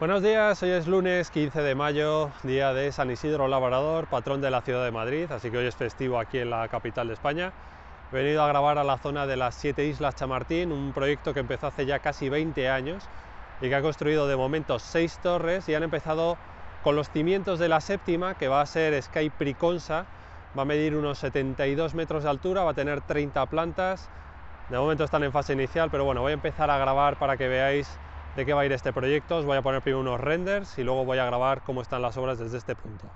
Buenos días, hoy es lunes 15 de mayo, día de San Isidro Labrador, patrón de la ciudad de Madrid, así que hoy es festivo aquí en la capital de España. He venido a grabar a la zona de las Siete Islas Chamartín, un proyecto que empezó hace ya casi 20 años y que ha construido de momento 6 torres y han empezado con los cimientos de la séptima, que va a ser Sky Pryconsa, va a medir unos 72 metros de altura, va a tener 30 plantas, de momento están en fase inicial, pero bueno, voy a empezar a grabar para que veáis de qué va a ir este proyecto. Os voy a poner primero unos renders y luego voy a grabar cómo están las obras desde este punto.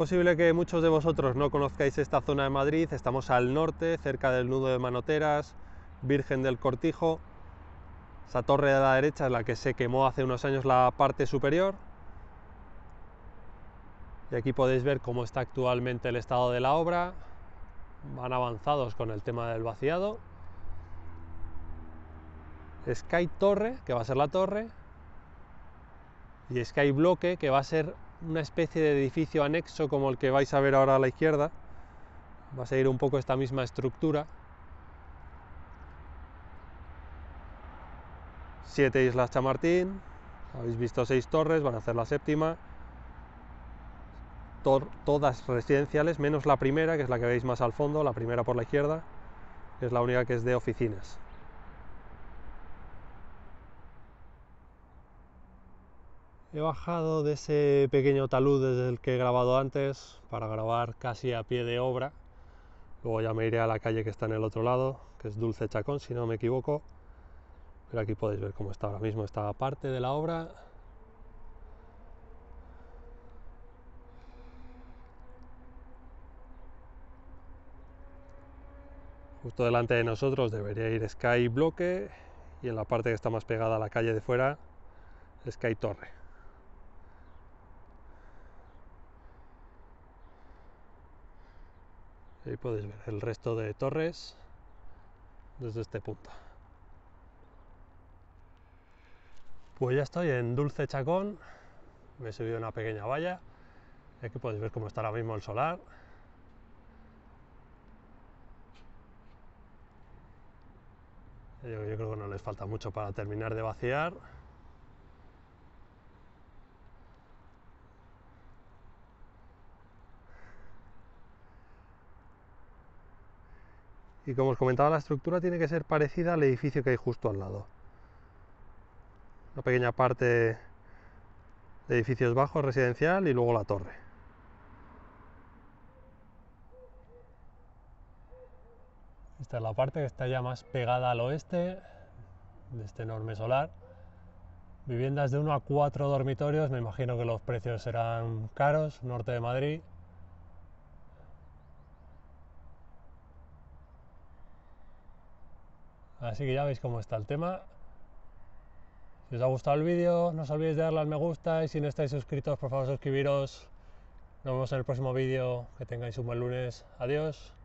Es posible que muchos de vosotros no conozcáis esta zona de Madrid. Estamos al norte, cerca del nudo de Manoteras, Virgen del Cortijo. Esa torre de la derecha es la que se quemó hace unos años la parte superior. Y aquí podéis ver cómo está actualmente el estado de la obra. Van avanzados con el tema del vaciado. Sky Torre, que va a ser la torre. Y Sky Bloque, que va a ser una especie de edificio anexo como el que vais a ver ahora a la izquierda. Va a seguir un poco esta misma estructura. Siete Islas Chamartín, habéis visto 6 torres, van a hacer la séptima. Todas residenciales, menos la primera, que es la que veis más al fondo, la primera por la izquierda, que es la única que es de oficinas. He bajado de ese pequeño talud desde el que he grabado antes para grabar casi a pie de obra. Luego ya me iré a la calle que está en el otro lado, que es Dulce Chacón, si no me equivoco. Pero aquí podéis ver cómo está ahora mismo esta parte de la obra. Justo delante de nosotros debería ir Sky Bloque y en la parte que está más pegada a la calle de fuera, Sky Torre. Ahí podéis ver el resto de torres desde este punto. Pues ya estoy en Dulce Chacón, me he subido una pequeña valla, y aquí podéis ver cómo está ahora mismo el solar. Yo creo que no les falta mucho para terminar de vaciar. Y como os comentaba, la estructura tiene que ser parecida al edificio que hay justo al lado. Una pequeña parte de edificios bajos, residencial, y luego la torre. Esta es la parte que está ya más pegada al oeste de este enorme solar. Viviendas de 1 a 4 dormitorios, me imagino que los precios serán caros, norte de Madrid. Así que ya veis cómo está el tema. Si os ha gustado el vídeo, no os olvidéis de darle al me gusta y si no estáis suscritos, por favor suscribiros. Nos vemos en el próximo vídeo. Que tengáis un buen lunes. Adiós.